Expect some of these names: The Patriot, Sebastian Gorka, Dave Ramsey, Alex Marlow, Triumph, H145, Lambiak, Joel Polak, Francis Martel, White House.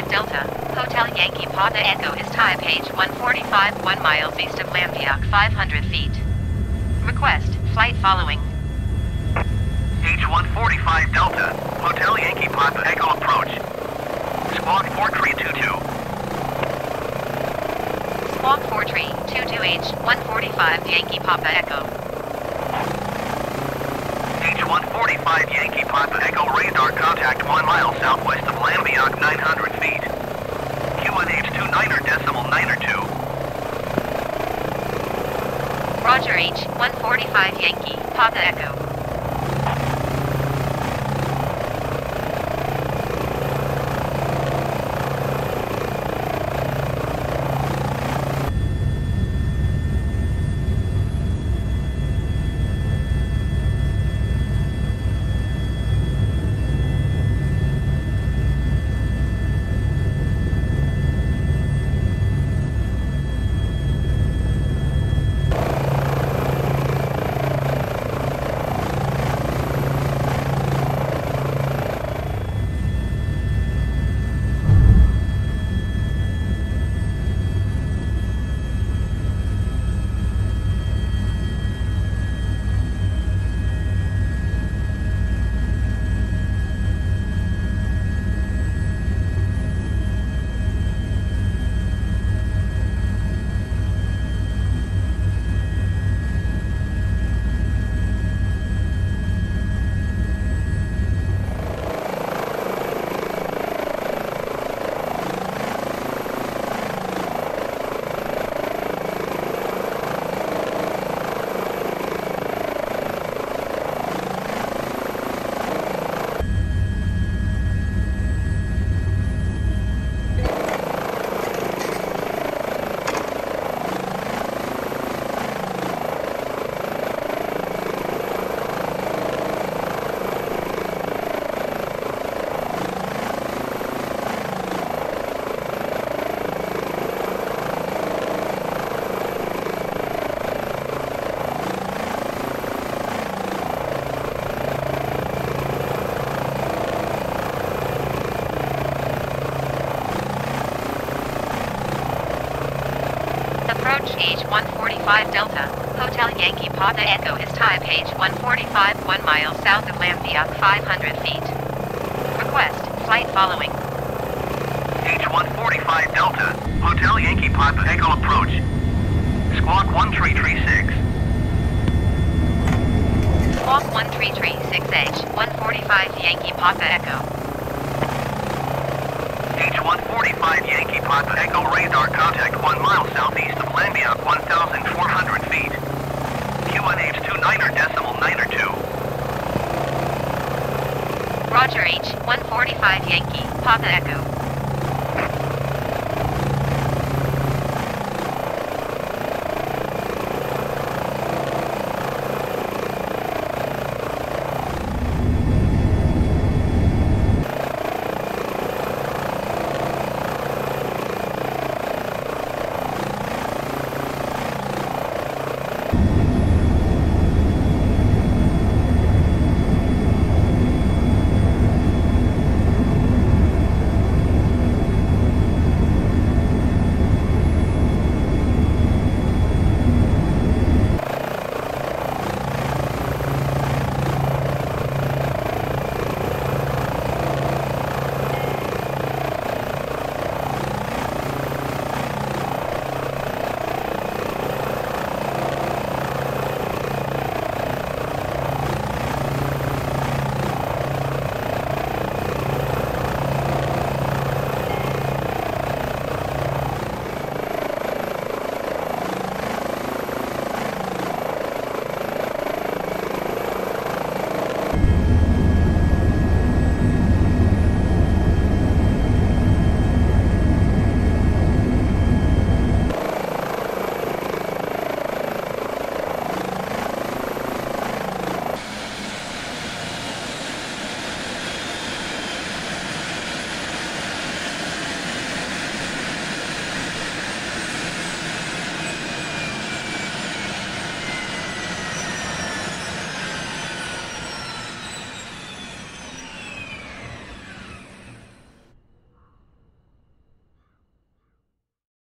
5 Delta, Hotel Yankee Papa Echo is type H145 1 miles east of Lambiak 500 feet. Request, flight following. H145 Delta, Hotel Yankee Papa Echo approach. Squawk 4322. Squawk 4322 H145 Yankee Papa Echo. H145 Yankee Papa Echo radar contact 1 mile southwest of Lambiak 900 feet. Q1H29.902. Roger H145 Yankee Papa Echo. H145 Delta, Hotel Yankee Papa Echo is type H145 1 mile south of Lambiak 500 feet. Request, flight following. H145 Delta, Hotel Yankee Papa Echo approach. Squawk 1336. Squawk 1336 H145 Yankee Papa Echo. H145 Yankee Papa Echo radar contact 1 mile southeast of Lambiak 1,400 feet. Q1H29.902. Roger H145 Yankee Papa Echo.